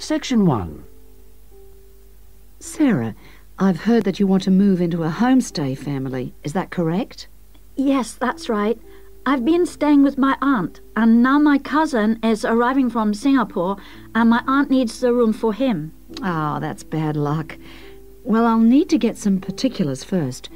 Section 1. Sarah, I've heard that you want to move into a homestay family. Is that correct? Yes, that's right. I've been staying with my aunt, and now my cousin is arriving from Singapore, and my aunt needs the room for him. Oh, that's bad luck. Well, I'll need to get some particulars first.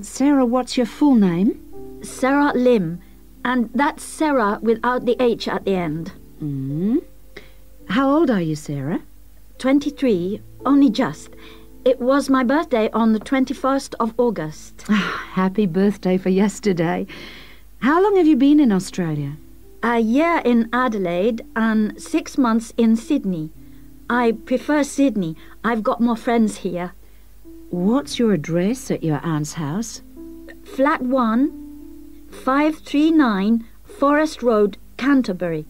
Sarah, what's your full name? Sarah Lim, and that's Sarah without the H at the end. Mm-hmm. How old are you, Sarah? 23, only just. It was my birthday on the 21st of August. Happy birthday for yesterday. How long have you been in Australia? A year in Adelaide and 6 months in Sydney. I prefer Sydney. I've got more friends here. What's your address at your aunt's house? Flat 1, 539 Forest Road, Canterbury.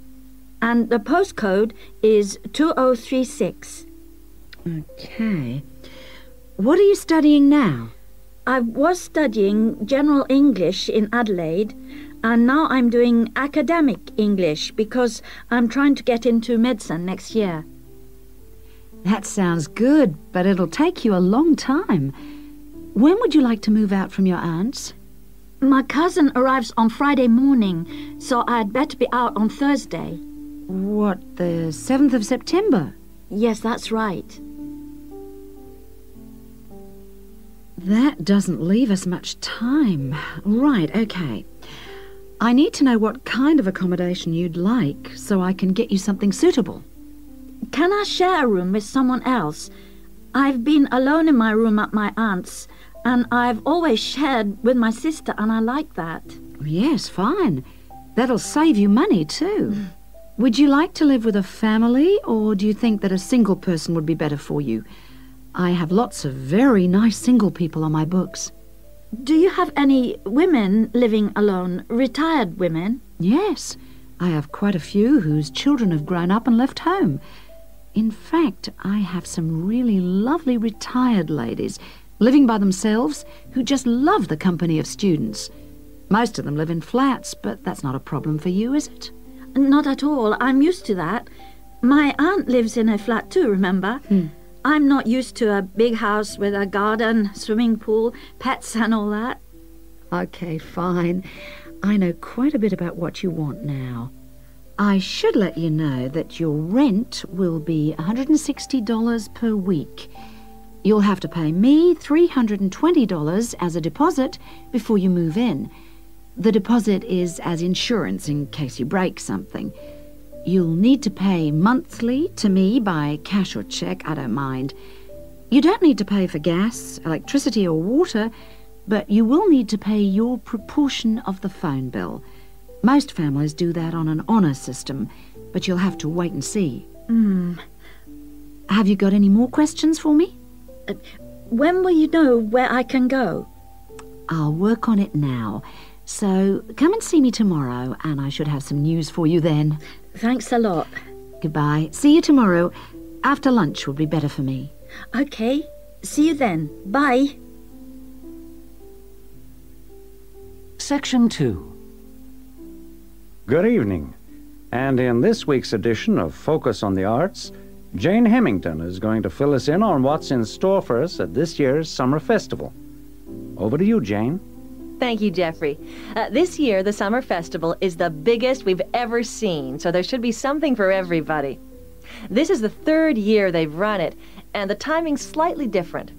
And the postcode is 2036. Okay. What are you studying now? I was studying General English in Adelaide, and now I'm doing academic English because I'm trying to get into medicine next year. That sounds good, but it'll take you a long time. When would you like to move out from your aunt's? My cousin arrives on Friday morning, so I'd better be out on Thursday. What, the 7th of September? Yes, that's right. That doesn't leave us much time. Right, okay. I need to know what kind of accommodation you'd like so I can get you something suitable. Can I share a room with someone else? I've been alone in my room at my aunt's, and I've always shared with my sister, and I like that. Yes, fine. That'll save you money too. Would you like to live with a family, or do you think that a single person would be better for you? I have lots of very nice single people on my books. Do you have any women living alone, retired women? Yes, I have quite a few whose children have grown up and left home. In fact, I have some really lovely retired ladies living by themselves who just love the company of students. Most of them live in flats, but that's not a problem for you, is it? Not at all. I'm used to that. My aunt lives in a flat too, remember? Hmm. I'm not used to a big house with a garden, swimming pool, pets and all that. Okay, fine. I know quite a bit about what you want now. I should let you know that your rent will be $160 per week. You'll have to pay me $320 as a deposit before you move in. The deposit is as insurance in case you break something. You'll need to pay monthly to me by cash or cheque, I don't mind. You don't need to pay for gas, electricity or water, but you will need to pay your proportion of the phone bill. Most families do that on an honour system, but you'll have to wait and see. Have you got any more questions for me? When will you know where I can go? I'll work on it now. So come and see me tomorrow, and I should have some news for you then. Thanks a lot. Goodbye. See you tomorrow. After lunch would be better for me. Okay. See you then. Bye. Section 2. Good evening. And in this week's edition of Focus on the Arts, Jane Hemington is going to fill us in on what's in store for us at this year's Summer Festival. Over to you, Jane. Thank you, Jeffrey. This year, the Summer Festival is the biggest we've ever seen, so there should be something for everybody. This is the third year they've run it, and the timing's slightly different.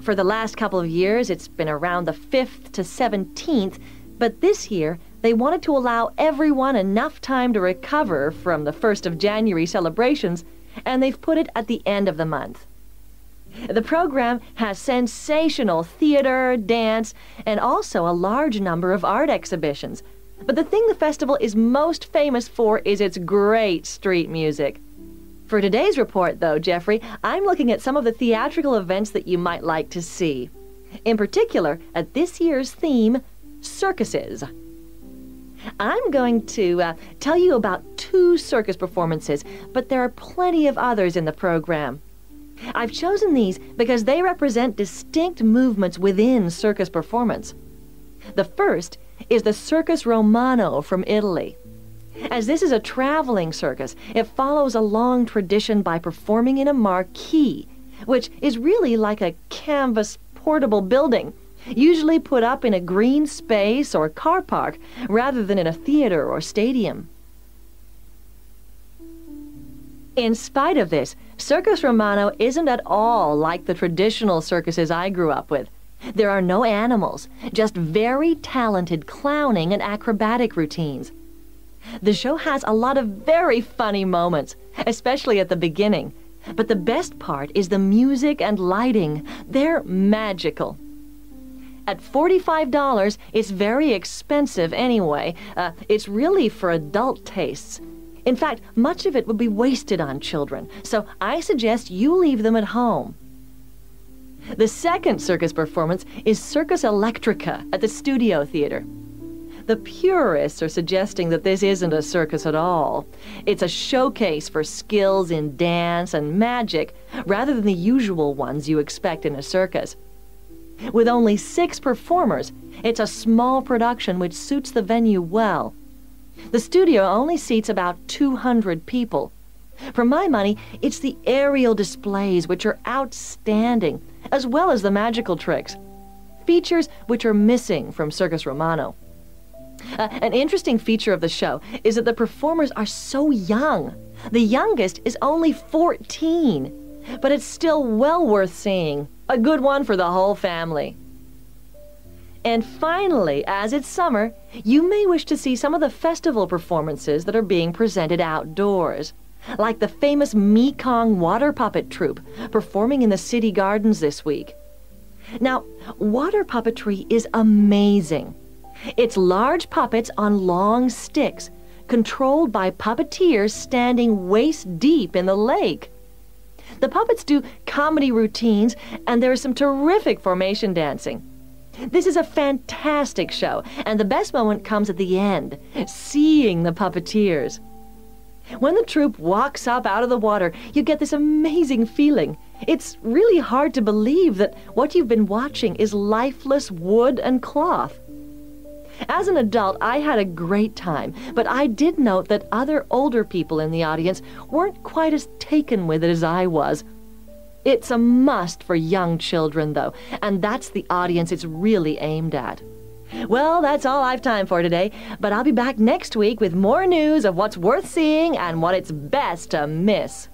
For the last couple of years, it's been around the 5th to 17th, but this year, they wanted to allow everyone enough time to recover from the 1st of January celebrations, and they've put it at the end of the month. The program has sensational theater, dance, and also a large number of art exhibitions. But the thing the festival is most famous for is its great street music. For today's report, though, Jeffrey, I'm looking at some of the theatrical events that you might like to see. In particular, at this year's theme, circuses. I'm going to tell you about 2 circus performances, but there are plenty of others in the program. I've chosen these because they represent distinct movements within circus performance. The first is the Circus Romano from Italy. As this is a traveling circus, it follows a long tradition by performing in a marquee, which is really like a canvas portable building, usually put up in a green space or car park rather than in a theater or stadium. In spite of this, Circus Romano isn't at all like the traditional circuses I grew up with. There are no animals, just very talented clowning and acrobatic routines. The show has a lot of very funny moments, especially at the beginning. But the best part is the music and lighting. They're magical. At $45, it's very expensive anyway. It's really for adult tastes. In fact, much of it would be wasted on children, so I suggest you leave them at home. The second circus performance is Circus Electrica at the Studio Theater. The purists are suggesting that this isn't a circus at all. It's a showcase for skills in dance and magic rather than the usual ones you expect in a circus. With only 6 performers, it's a small production which suits the venue well. The studio only seats about 200 people. For my money, it's the aerial displays which are outstanding, as well as the magical tricks, features which are missing from Circus Romano. An interesting feature of the show is that the performers are so young. The youngest is only 14, but it's still well worth seeing. A good one for the whole family. And finally, as it's summer, you may wish to see some of the festival performances that are being presented outdoors, like the famous Mekong water puppet troupe performing in the city gardens this week. Now, water puppetry is amazing. It's large puppets on long sticks, controlled by puppeteers standing waist-deep in the lake. The puppets do comedy routines, and there is some terrific formation dancing. This is a fantastic show, and the best moment comes at the end, seeing the puppeteers. When the troupe walks up out of the water, you get this amazing feeling. It's really hard to believe that what you've been watching is lifeless wood and cloth. As an adult, I had a great time, but I did note that other older people in the audience weren't quite as taken with it as I was. It's a must for young children, though, and that's the audience it's really aimed at. Well, that's all I've time for today, but I'll be back next week with more news of what's worth seeing and what it's best to miss.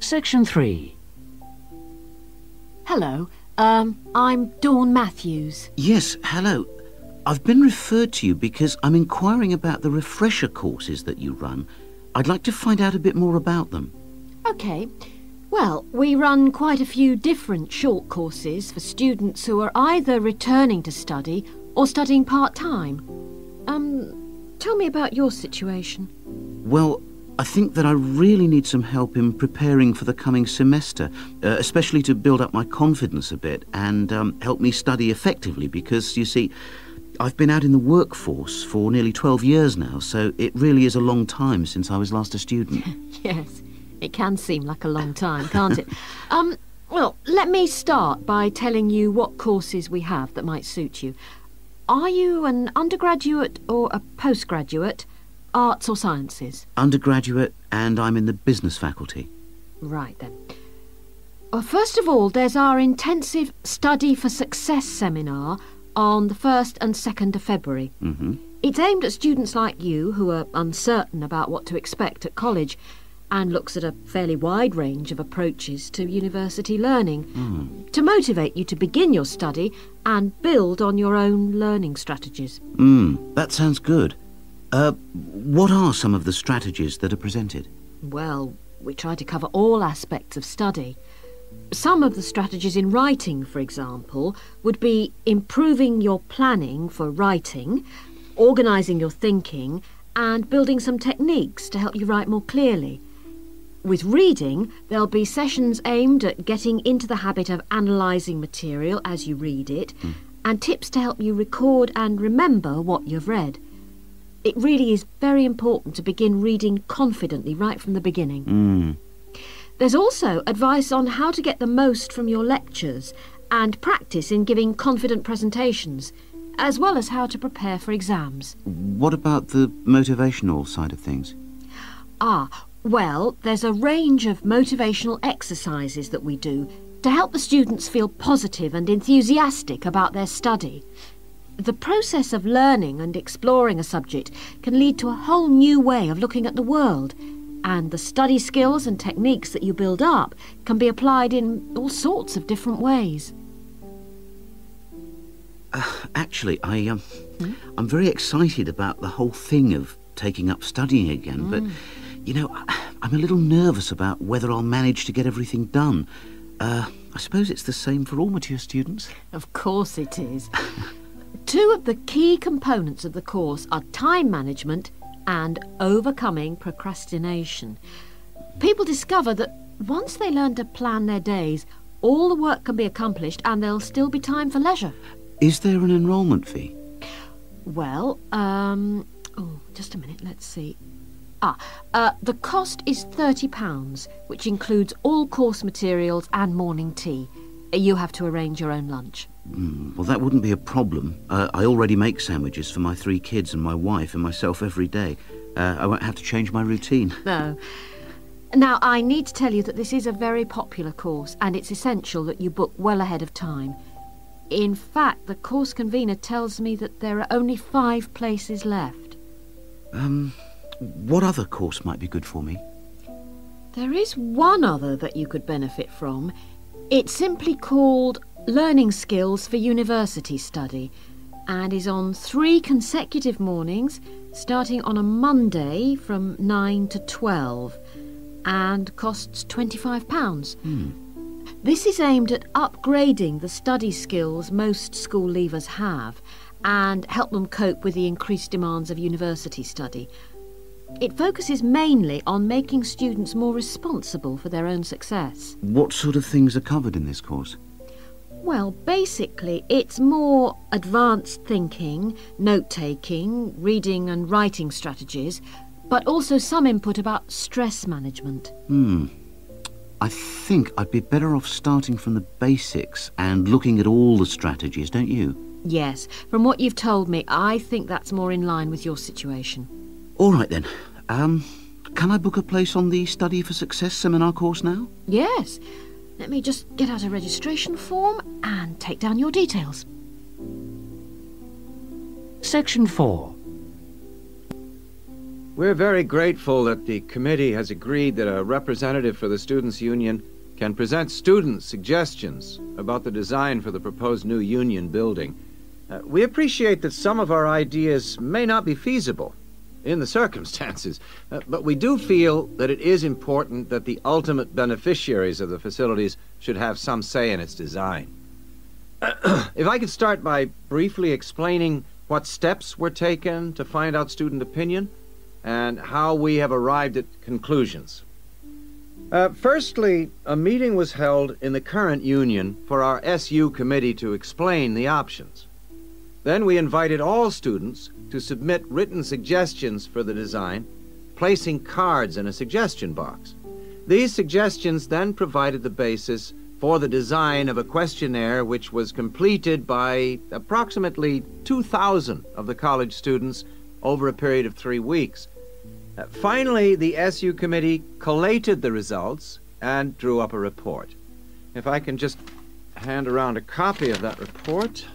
Section 3. Hello. I'm Dawn Matthews. Yes, hello. I've been referred to you because I'm inquiring about the refresher courses that you run. I'd like to find out a bit more about them. OK. Well, we run quite a few different short courses for students who are either returning to study or studying part-time. Tell me about your situation. Well, I think that I really need some help in preparing for the coming semester, especially to build up my confidence a bit and help me study effectively because, you see, I've been out in the workforce for nearly 12 years now, so it really is a long time since I was last a student. Yes, it can seem like a long time, can't it? Well, let me start by telling you what courses we have that might suit you. Are you an undergraduate or a postgraduate? Arts or sciences? Undergraduate, and I'm in the business faculty. Right, then. Well, first of all, there's our intensive Study for Success seminar on the 1st and 2nd of February. Mm-hmm. It's aimed at students like you who are uncertain about what to expect at college and looks at a fairly wide range of approaches to university learning to motivate you to begin your study and build on your own learning strategies. That sounds good. What are some of the strategies that are presented? Well, we try to cover all aspects of study. Some of the strategies in writing, for example, would be improving your planning for writing, organising your thinking, and building some techniques to help you write more clearly. With reading, there'll be sessions aimed at getting into the habit of analysing material as you read it, and tips to help you record and remember what you've read. It really is very important to begin reading confidently right from the beginning. There's also advice on how to get the most from your lectures and practice in giving confident presentations. as well as how to prepare for exams. What about the motivational side of things? Well, there's a range of motivational exercises that we do to help the students feel positive and enthusiastic about their study. The process of learning and exploring a subject can lead to a whole new way of looking at the world, and the study skills and techniques that you build up can be applied in all sorts of different ways. Actually, I'm very excited about the whole thing of taking up studying again, but, you know, I'm a little nervous about whether I'll manage to get everything done. I suppose it's the same for all mature students. Of course it is. Two of the key components of the course are time management and overcoming procrastination. People discover that once they learn to plan their days, all the work can be accomplished and there'll still be time for leisure. Is there an enrolment fee? Well, oh, just a minute, let's see. The cost is £30, which includes all course materials and morning tea. You have to arrange your own lunch. Well, that wouldn't be a problem. I already make sandwiches for my 3 kids and my wife and myself every day. I won't have to change my routine. No. Now, I need to tell you that this is a very popular course, and it's essential that you book well ahead of time. In fact, the course convener tells me that there are only 5 places left. What other course might be good for me? There is one other that you could benefit from. It's simply called Learning Skills for University Study and is on 3 consecutive mornings, starting on a Monday from 9 to 12 and costs £25. This is aimed at upgrading the study skills most school leavers have and help them cope with the increased demands of university study. It focuses mainly on making students more responsible for their own success. What sort of things are covered in this course? Well, basically, it's more advanced thinking, note-taking, reading and writing strategies, but also some input about stress management. I think I'd be better off starting from the basics and looking at all the strategies, don't you? Yes. From what you've told me, I think that's more in line with your situation. All right, then. Can I book a place on the Study for Success seminar course now? Yes. Let me just get out a registration form and take down your details. Section 4. We're very grateful that the committee has agreed that a representative for the Students' Union can present students' suggestions about the design for the proposed new union building. We appreciate that some of our ideas may not be feasible in the circumstances, but we do feel that it is important that the ultimate beneficiaries of the facilities should have some say in its design. If I could start by briefly explaining what steps were taken to find out student opinion and how we have arrived at conclusions. Firstly, a meeting was held in the current union for our SU committee to explain the options. Then we invited all students to submit written suggestions for the design, placing cards in a suggestion box. These suggestions then provided the basis for the design of a questionnaire which was completed by approximately 2,000 of the college students over a period of 3 weeks. Finally, the SU committee collated the results and drew up a report. If I can just hand around a copy of that report.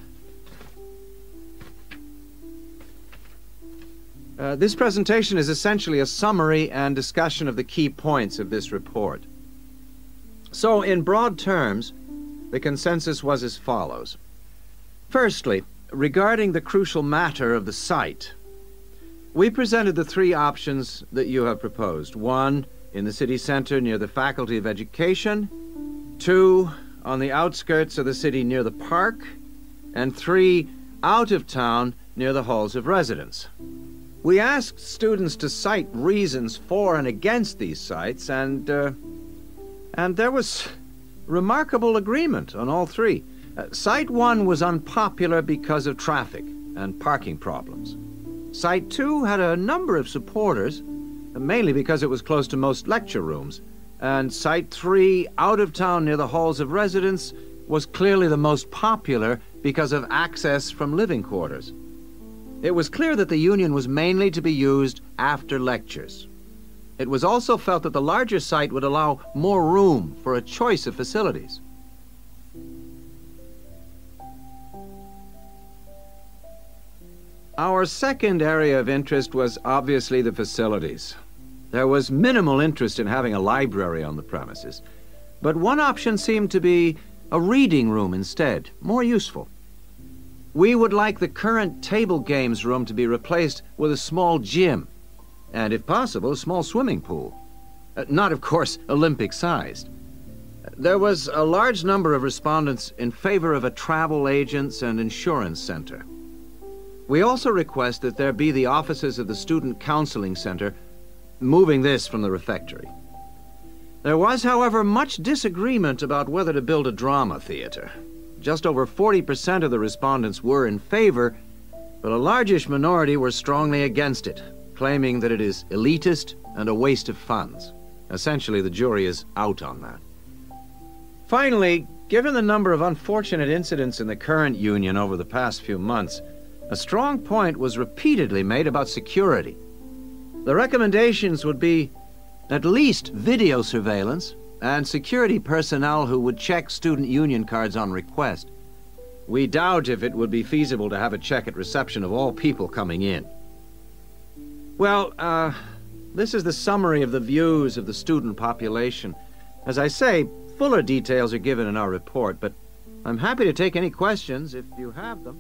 This presentation is essentially a summary and discussion of the key points of this report. So, in broad terms, the consensus was as follows. Firstly, regarding the crucial matter of the site, we presented the 3 options that you have proposed. 1, in the city centre near the Faculty of Education. 2, on the outskirts of the city near the park. And 3, out of town near the halls of residence. We asked students to cite reasons for and against these sites, and there was remarkable agreement on all 3. Site 1 was unpopular because of traffic and parking problems. Site 2 had a number of supporters, mainly because it was close to most lecture rooms. And Site 3, out of town near the halls of residence, was clearly the most popular because of access from living quarters. It was clear that the union was mainly to be used after lectures. It was also felt that the larger site would allow more room for a choice of facilities. Our second area of interest was obviously the facilities. There was minimal interest in having a library on the premises, but one option seemed to be a reading room instead, more useful. We would like the current table games room to be replaced with a small gym, and if possible, a small swimming pool. Not, of course, Olympic-sized. There was a large number of respondents in favor of a travel agents and insurance center. We also request that there be the offices of the Student Counseling Center, moving this from the refectory. There was, however, much disagreement about whether to build a drama theater. Just over 40% of the respondents were in favor, but a largish minority were strongly against it, claiming that it is elitist and a waste of funds. Essentially, the jury is out on that. Finally, given the number of unfortunate incidents in the current union over the past few months, a strong point was repeatedly made about security. The recommendations would be at least video surveillance and security personnel who would check student union cards on request. We doubt if it would be feasible to have a check at reception of all people coming in. Well, this is the summary of the views of the student population. As I say, fuller details are given in our report, but I'm happy to take any questions if you have them.